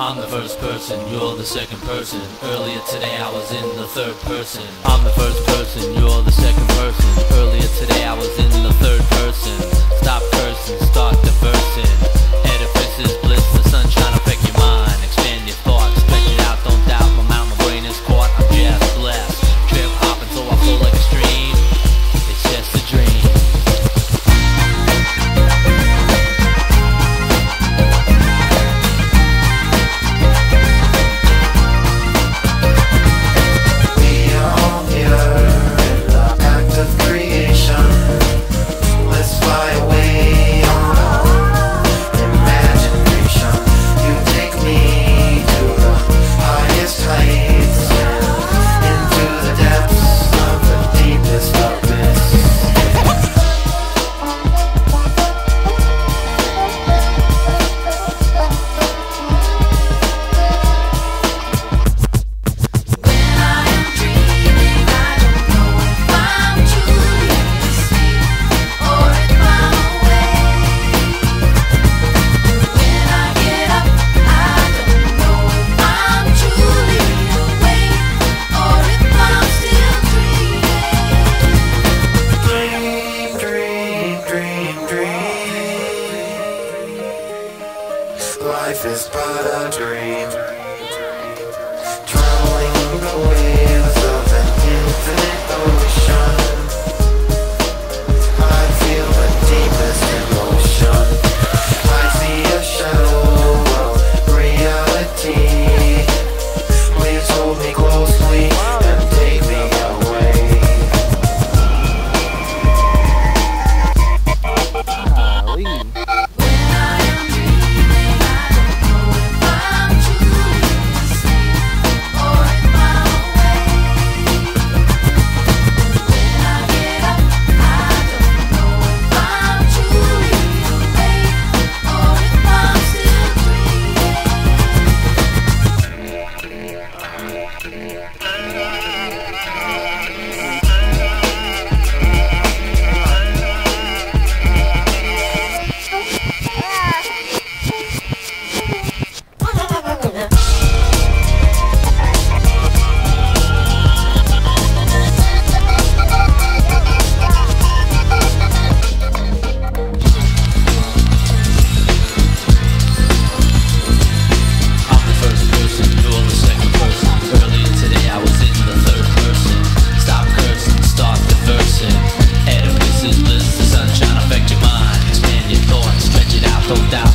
I'm the first person, you're the second person. Earlier today I was in the third person. I'm the first person, you're the second person. Earlier today I was in the third person. Stop cursing, start diversing. Edifices, bliss, the sunshine affect your mind. Expand your thoughts, stretch it out, don't doubt. My mouth, my brain is caught, I'm just left. Trip hopping so I flow like a stream. It's just a dream. Life is but a dream, traveling the waves of an infinite ocean. I feel the deepest emotion. I see a shadow of reality. Please hold me closely and take me away. Golly. Don't doubt.